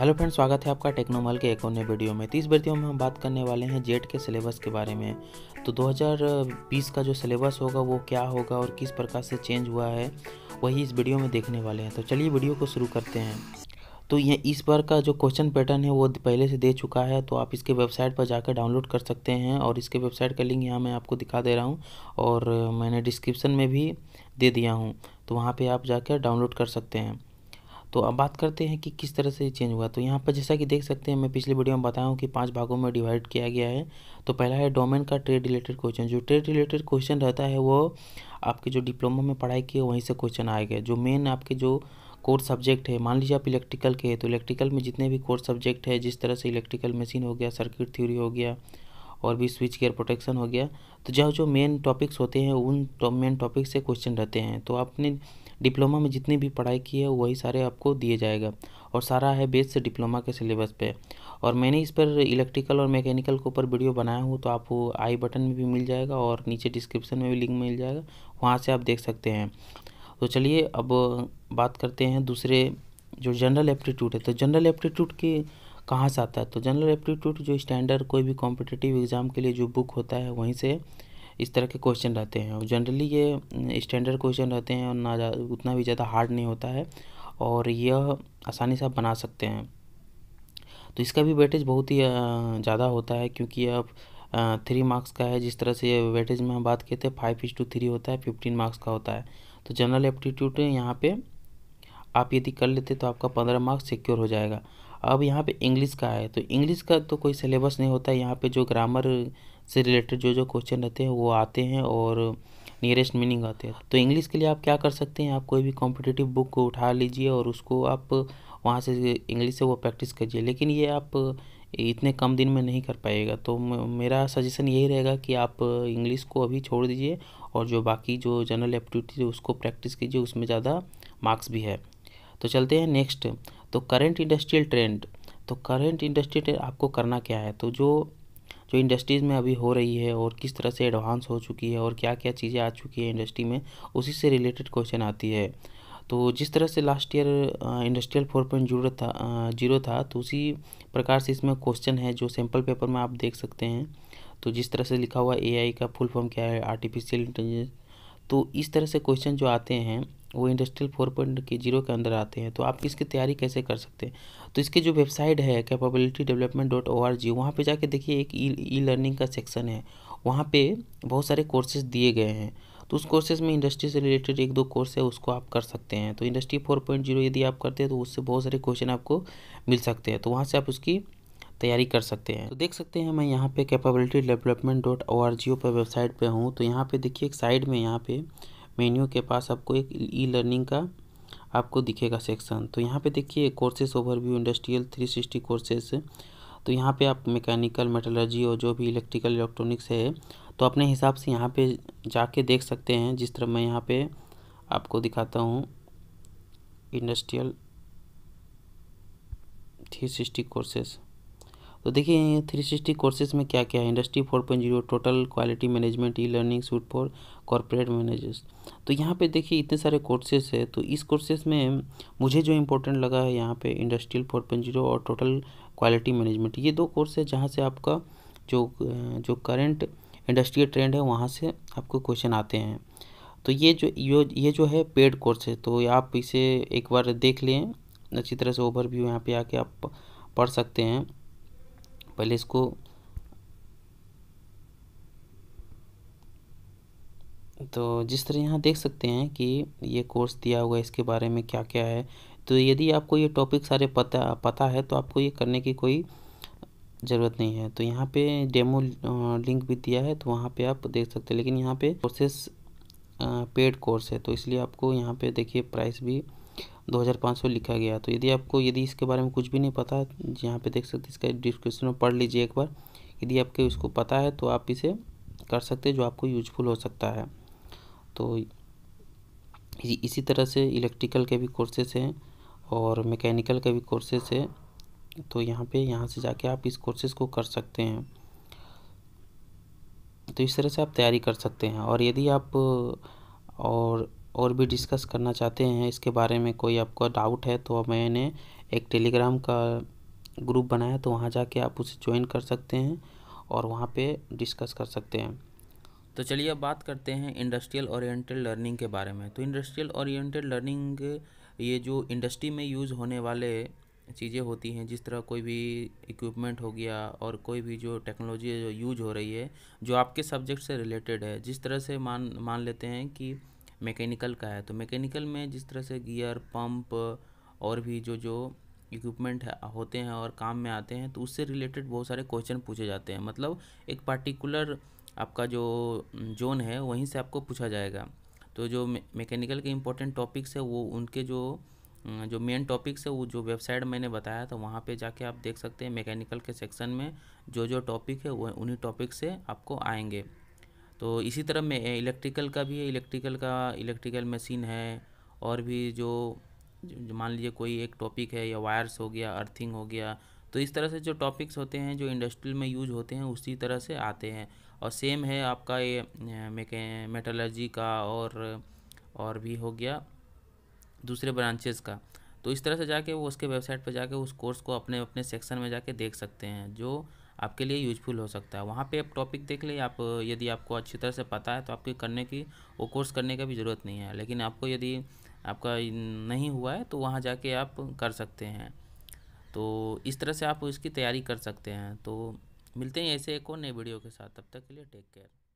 Hello friends, स्वागत है आपका टेक्नोमल के एक और नए वीडियो में। तो इस वीडियो में हम बात करने वाले हैं जेट के सिलेबस के बारे में। तो 2020 का जो सिलेबस होगा वो क्या होगा और किस प्रकार से चेंज हुआ है, वही इस वीडियो में देखने वाले हैं। तो चलिए वीडियो को शुरू करते हैं। तो ये इस बार का जो क्वेश्चन पैटर्न है वो पहले से दे चुका है, तो आप इसके वेबसाइट पर जाकर डाउनलोड कर सकते हैं और इसके वेबसाइट का लिंक यहाँ मैं आपको दिखा दे रहा हूँ और मैंने डिस्क्रिप्शन में भी दे दिया हूँ, तो वहाँ पर आप जाकर डाउनलोड कर सकते हैं। तो अब बात करते हैं कि किस तरह से चेंज हुआ। तो यहाँ पर जैसा कि देख सकते हैं, मैं पिछले वीडियो में बताया हूँ कि 5 भागों में डिवाइड किया गया है। तो पहला है डोमेन का ट्रेड रिलेटेड क्वेश्चन। जो ट्रेड रिलेटेड क्वेश्चन रहता है वो आपके जो डिप्लोमा में पढ़ाई की है वहीं से क्वेश्चन आए गए। जो मेन आपके जो कोर्स सब्जेक्ट है, मान लीजिए आप इलेक्ट्रिकल के हैं, तो इलेक्ट्रिकल में जितने भी कोर्स सब्जेक्ट है, जिस तरह से इलेक्ट्रिकल मशीन हो गया, सर्किट थ्योरी हो गया और भी स्विच गियर प्रोटेक्शन हो गया, तो जो जो मेन टॉपिक्स होते हैं उन मेन टॉपिक्स से क्वेश्चन रहते हैं। तो आपने डिप्लोमा में जितनी भी पढ़ाई की है वही सारे आपको दिए जाएगा और सारा है बेस से डिप्लोमा के सिलेबस पे। और मैंने इस पर इलेक्ट्रिकल और मैकेनिकल के ऊपर वीडियो बनाया हूँ, तो आप वो आई बटन में भी मिल जाएगा और नीचे डिस्क्रिप्शन में भी लिंक मिल जाएगा, वहाँ से आप देख सकते हैं। तो चलिए अब बात करते हैं दूसरे जो जनरल एप्टीट्यूड है। तो जनरल एप्टीट्यूड के कहाँ से आता है? तो जनरल एप्टीट्यूड जो स्टैंडर्ड कोई भी कॉम्पिटिटिव एग्ज़ाम के लिए जो बुक होता है वहीं से इस तरह के क्वेश्चन रहते हैं। और जनरली ये स्टैंडर्ड क्वेश्चन रहते हैं और ना उतना भी ज़्यादा हार्ड नहीं होता है और यह आसानी से आप बना सकते हैं। तो इसका भी वेटेज बहुत ही ज़्यादा होता है क्योंकि अब 3 मार्क्स का है। जिस तरह से वेटेज में हम बात करते हैं 5:3 होता है, 15 मार्क्स का होता है। तो जनरल एप्टीट्यूड यहाँ पे आप यदि कर लेते तो आपका 15 मार्क्स सिक्योर हो जाएगा। अब यहाँ पे इंग्लिश का है, तो इंग्लिश का तो कोई सिलेबस नहीं होता है। यहाँ पे जो ग्रामर से रिलेटेड जो जो क्वेश्चन रहते हैं वो आते हैं और नियरेस्ट मीनिंग आते हैं। तो इंग्लिश के लिए आप क्या कर सकते हैं, आप कोई भी कॉम्पिटिटिव बुक को उठा लीजिए और उसको आप वहाँ से इंग्लिश से वो प्रैक्टिस कीजिए, लेकिन ये आप इतने कम दिन में नहीं कर पाएगा। तो मेरा सजेशन यही रहेगा कि आप इंग्लिश को अभी छोड़ दीजिए और जो बाकी जो जनरल एप्टीट्यूड उसको प्रैक्टिस कीजिए, उसमें ज़्यादा मार्क्स भी है। तो चलते हैं नेक्स्ट। तो करंट इंडस्ट्रियल ट्रेंड। तो करंट इंडस्ट्रियल ट्रेंड आपको करना क्या है? तो जो इंडस्ट्रीज़ में अभी हो रही है और किस तरह से एडवांस हो चुकी है और क्या क्या चीज़ें आ चुकी है इंडस्ट्री में, उसी से रिलेटेड क्वेश्चन आती है। तो जिस तरह से लास्ट ईयर इंडस्ट्रियल 4.0 था तो उसी प्रकार से इसमें क्वेश्चन है जो सैम्पल पेपर में आप देख सकते हैं। तो जिस तरह से लिखा हुआ AI का फुल फॉर्म क्या है, आर्टिफिशियल इंटेलिजेंस, तो इस तरह से क्वेश्चन जो आते हैं वो इंडस्ट्रियल 4.0 के अंदर आते हैं। तो आप इसकी तैयारी कैसे कर सकते हैं? तो इसकी जो वेबसाइट है कैपेबिलिटी डेवलपमेंट .org, वहाँ पर जाके देखिए एक ई लर्निंग का सेक्शन है, वहाँ पे बहुत सारे कोर्सेज दिए गए हैं। तो उस कोर्सेज में इंडस्ट्री से रिलेटेड 1-2 कोर्स है, उसको आप कर सकते हैं। तो इंडस्ट्री 4.0 यदि आप करते हैं तो उससे बहुत सारे क्वेश्चन आपको मिल सकते हैं, तो वहाँ से आप उसकी तैयारी कर सकते हैं। तो देख सकते हैं मैं यहाँ पे कैपेबिलिटी डेवलपमेंट .org पर वेबसाइट पे हूँ। तो यहाँ पे देखिए एक साइड में यहाँ पे मेन्यू के पास आपको एक ई लर्निंग का आपको दिखेगा सेक्शन। तो यहाँ पे देखिए कोर्सेज ओवरव्यू, इंडस्ट्रियल 360 कोर्सेज। तो यहाँ पे आप मैकेनिकल, मेटलर्जी और जो भी इलेक्ट्रिकल इलेक्ट्रॉनिक्स है, तो अपने हिसाब से यहाँ पे जाके देख सकते हैं। जिस तरह मैं यहाँ पे आपको दिखाता हूँ इंडस्ट्रियल 360 कोर्सेज। तो देखिए 360 कोर्सेज में क्या क्या है। Industry 4.0 total quality management E learning suite for corporate managers. तो यहाँ पे देखिए इतने सारे कोर्सेज है। तो इस कोर्सेज में मुझे जो इम्पोर्टेंट लगा है यहाँ पे इंडस्ट्रियल 4.0 और टोटल क्वालिटी मैनेजमेंट, ये 2 कोर्स है जहाँ से आपका जो करेंट इंडस्ट्रियल ट्रेंड है वहाँ से आपको क्वेश्चन आते हैं। तो ये जो है पेड कोर्स है, तो आप इसे एक बार देख लें अच्छी तरह से। ओवरव्यू यहाँ पर आके आप पढ़ सकते हैं। पहले इसको तो जिस तरह यहाँ देख सकते हैं कि ये कोर्स दिया हुआ है, इसके बारे में क्या क्या है। तो यदि आपको ये टॉपिक सारे पता है तो आपको ये करने की कोई ज़रूरत नहीं है। तो यहाँ पे डेमो लिंक भी दिया है, तो वहाँ पे आप देख सकते हैं। लेकिन यहाँ पे कोर्सेस पेड कोर्स है, तो इसलिए आपको यहाँ पे देखिए प्राइस भी 2500 लिखा गया। तो यदि आपको इसके बारे में कुछ भी नहीं पता, यहाँ पे देख सकते इसका डिस्क्रिप्शन में पढ़ लीजिए एक बार। यदि आपके उसको पता है तो आप इसे कर सकते हैं, जो आपको यूजफुल हो सकता है। तो इसी तरह से इलेक्ट्रिकल के भी कोर्सेस हैं और मैकेनिकल के भी कोर्सेस है। तो यहाँ से जाके आप इस कोर्सेस को कर सकते हैं। तो इस तरह से आप तैयारी कर सकते हैं। और यदि आप और और भी डिस्कस करना चाहते हैं इसके बारे में, कोई आपको डाउट है तो मैंने एक टेलीग्राम का ग्रुप बनाया, तो वहाँ जाके आप उसे ज्वाइन कर सकते हैं और वहाँ पे डिस्कस कर सकते हैं। तो चलिए अब बात करते हैं इंडस्ट्रियल ओरिएंटेड लर्निंग के बारे में। तो इंडस्ट्रियल ओरिएंटेड लर्निंग ये जो इंडस्ट्री में यूज़ होने वाले चीज़ें होती हैं, जिस तरह कोई भी इक्विपमेंट हो गया और कोई भी जो टेक्नोलॉजी जो यूज हो रही है जो आपके सब्जेक्ट से रिलेटेड है। जिस तरह से मान लेते हैं कि मैकेनिकल का है, तो मैकेनिकल में जिस तरह से गियर, पंप और भी जो इक्विपमेंट होते हैं और काम में आते हैं, तो उससे रिलेटेड बहुत सारे क्वेश्चन पूछे जाते हैं। मतलब एक पार्टिकुलर आपका जो जोन है वहीं से आपको पूछा जाएगा। तो जो मैकेनिकल के इम्पोर्टेंट टॉपिक्स है वो उनके जो मेन टॉपिक्स है वो जो वेबसाइट मैंने बताया, तो वहाँ पे जाके आप देख सकते हैं मैकेनिकल के सेक्शन में जो टॉपिक है वो उन्हीं टॉपिक से आपको आएंगे। तो इसी तरह में इलेक्ट्रिकल का भी है, इलेक्ट्रिकल मशीन है और भी जो मान लीजिए कोई एक टॉपिक है या वायर्स हो गया, अर्थिंग हो गया। तो इस तरह से जो टॉपिक्स होते हैं जो इंडस्ट्रियल में यूज होते हैं उसी तरह से आते हैं। और सेम है आपका ये मेटलर्जी का और भी हो गया दूसरे ब्रांचेस का। तो इस तरह से जाके वो उसके वेबसाइट पर जाके उस कोर्स को अपने अपने सेक्शन में जाके देख सकते हैं जो आपके लिए यूजफुल हो सकता है। वहाँ पे आप टॉपिक देख ले, आप यदि आपको अच्छी तरह से पता है तो आपके वो कोर्स करने का भी ज़रूरत नहीं है। लेकिन आपको यदि आपका नहीं हुआ है तो वहाँ जाके आप कर सकते हैं। तो इस तरह से आप इसकी तैयारी कर सकते हैं। तो मिलते हैं ऐसे एक और नए वीडियो के साथ, तब तक के लिए टेक केयर।